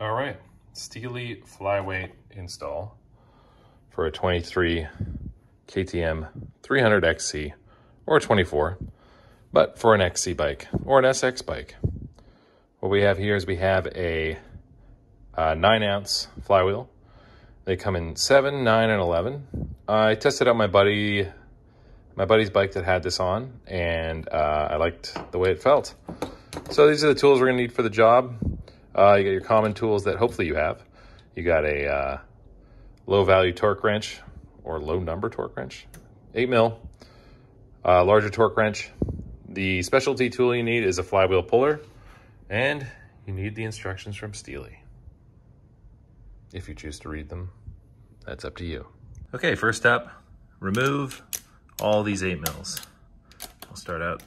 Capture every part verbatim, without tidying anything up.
All right, Steahly flyweight install for a twenty-three K T M three hundred X C or twenty-four, but for an X C bike or an S X bike. What we have here is we have a, a nine ounce flywheel. They come in seven, nine, and eleven. Uh, I tested out my buddy, my buddy's bike that had this on, and uh, I liked the way it felt. So these are the tools we're gonna need for the job. Uh, you got your common tools that hopefully you have. You got a uh, low value torque wrench or low number torque wrench, eight mil, uh, larger torque wrench. The specialty tool you need is a flywheel puller, and you need the instructions from Steahly. If you choose to read them, that's up to you. Okay, first up, remove all these eight mils. I'll start out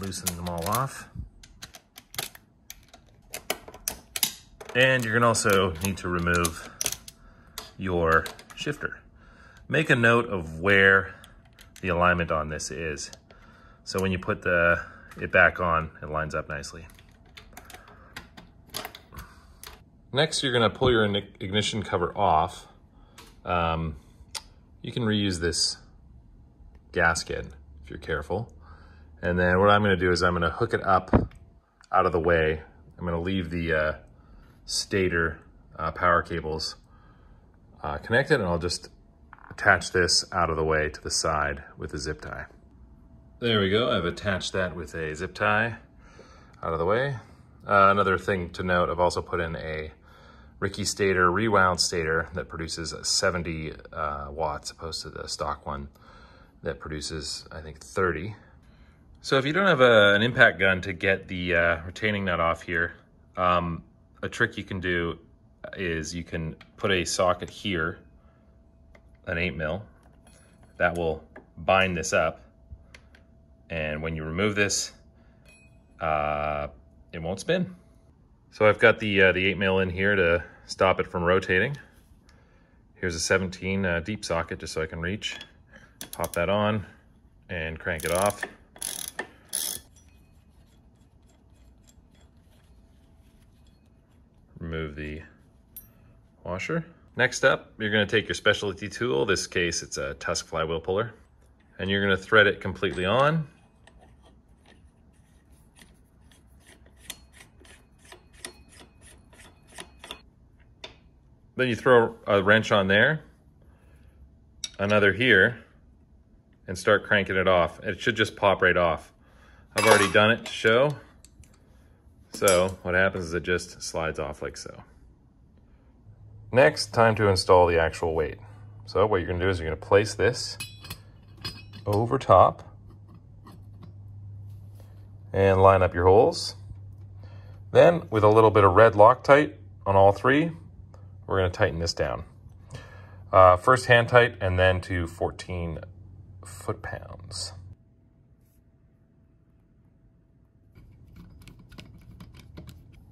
loosening them all off. And you're gonna also need to remove your shifter. Make a note of where the alignment on this is. So when you put the it back on, it lines up nicely. Next, you're gonna pull your ignition cover off. Um, you can reuse this gasket if you're careful. And then what I'm gonna do is I'm gonna hook it up out of the way. I'm gonna leave the uh, stator uh, power cables uh, connected, and I'll just attach this out of the way to the side with a zip tie. There we go, I've attached that with a zip tie out of the way. Uh, another thing to note, I've also put in a Ricky stator, rewound stator that produces seventy uh, watts opposed to the stock one that produces, I think, thirty. So if you don't have a, an impact gun to get the uh, retaining nut off here, um, a trick you can do is you can put a socket here, an eight mil, that will bind this up. And when you remove this, uh, it won't spin. So I've got the uh, the eight mil in here to stop it from rotating. Here's a seventeen uh, deep socket just so I can reach. Pop that on and crank it off. Remove the washer. Next up, you're gonna take your specialty tool. In this case, it's a Tusk flywheel puller. And you're gonna thread it completely on. Then you throw a wrench on there, another here, and start cranking it off. It should just pop right off. I've already done it to show. So what happens is it just slides off like so. Next, time to install the actual weight. So what you're gonna do is you're gonna place this over top and line up your holes. Then with a little bit of red Loctite on all three, we're gonna tighten this down. Uh, first hand tight and then to fourteen foot pounds.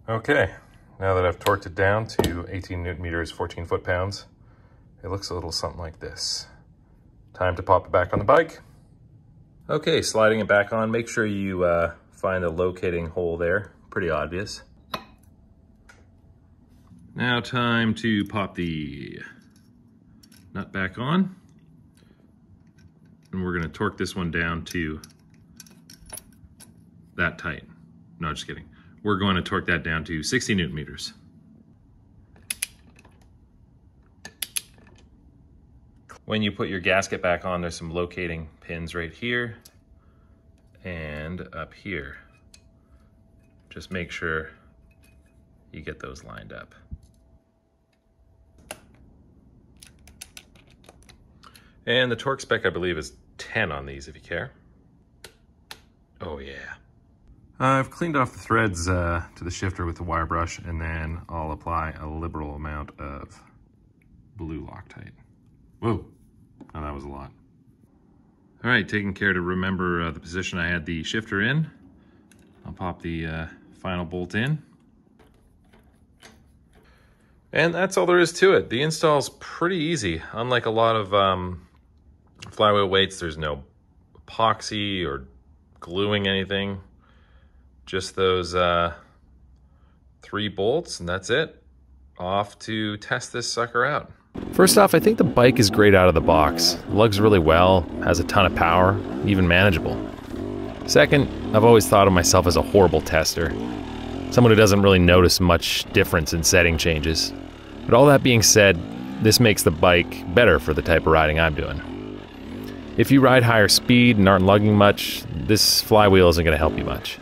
Okay, now that I've torqued it down to eighteen newton meters, fourteen foot pounds, it looks a little something like this. Time to pop it back on the bike. Okay, sliding it back on, make sure you uh, find a locating hole there, pretty obvious. Now time to pop the nut back on. And we're gonna torque this one down to that tight. No, just kidding. We're going to torque that down to sixty newton meters. When you put your gasket back on, there's some locating pins right here and up here. Just make sure you get those lined up. And the torque spec, I believe, is ten on these if you care. Oh yeah. I've cleaned off the threads uh, to the shifter with the wire brush, and then I'll apply a liberal amount of blue Loctite. Whoa, oh, that was a lot. All right, taking care to remember uh, the position I had the shifter in. I'll pop the uh, final bolt in. And that's all there is to it. The install's pretty easy. Unlike a lot of um, flywheel weights, there's no epoxy or gluing anything. Just those uh, three bolts, and that's it. Off to test this sucker out. First off, I think the bike is great out of the box. It lugs really well, has a ton of power, even manageable. Second, I've always thought of myself as a horrible tester. Someone who doesn't really notice much difference in setting changes. But all that being said, this makes the bike better for the type of riding I'm doing. If you ride higher speed and aren't lugging much, this flywheel isn't going to help you much.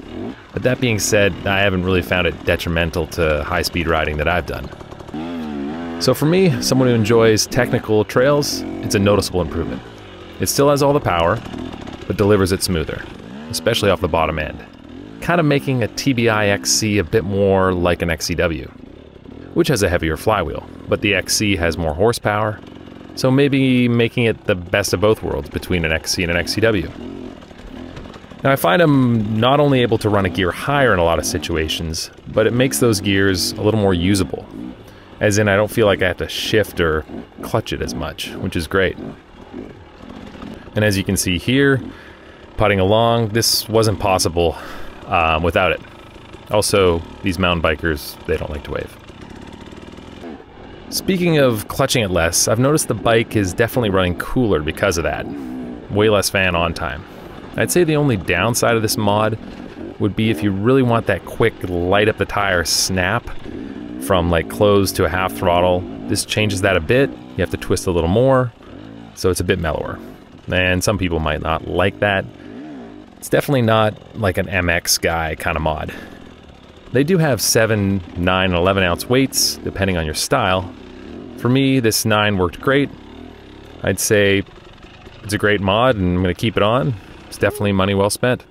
But that being said, I haven't really found it detrimental to high-speed riding that I've done. So for me, someone who enjoys technical trails, it's a noticeable improvement. It still has all the power, but delivers it smoother, especially off the bottom end. Kind of making a T B I X C a bit more like an X C W, which has a heavier flywheel, but the X C has more horsepower, so maybe making it the best of both worlds between an X C and an X C W. Now I find I'm not only able to run a gear higher in a lot of situations, but it makes those gears a little more usable. As in, I don't feel like I have to shift or clutch it as much, which is great. And as you can see here, putting along, this wasn't possible um, without it. Also, these mountain bikers, they don't like to wave. Speaking of clutching it less, I've noticed the bike is definitely running cooler because of that. Way less fan on time. I'd say the only downside of this mod would be if you really want that quick light up the tire snap from like closed to a half throttle. This changes that a bit. You have to twist a little more, so it's a bit mellower. And some people might not like that. It's definitely not like an M X guy kind of mod. They do have seven, nine, and eleven ounce weights, depending on your style. For me, this nine worked great. I'd say it's a great mod, and I'm going to keep it on. It's definitely money well spent.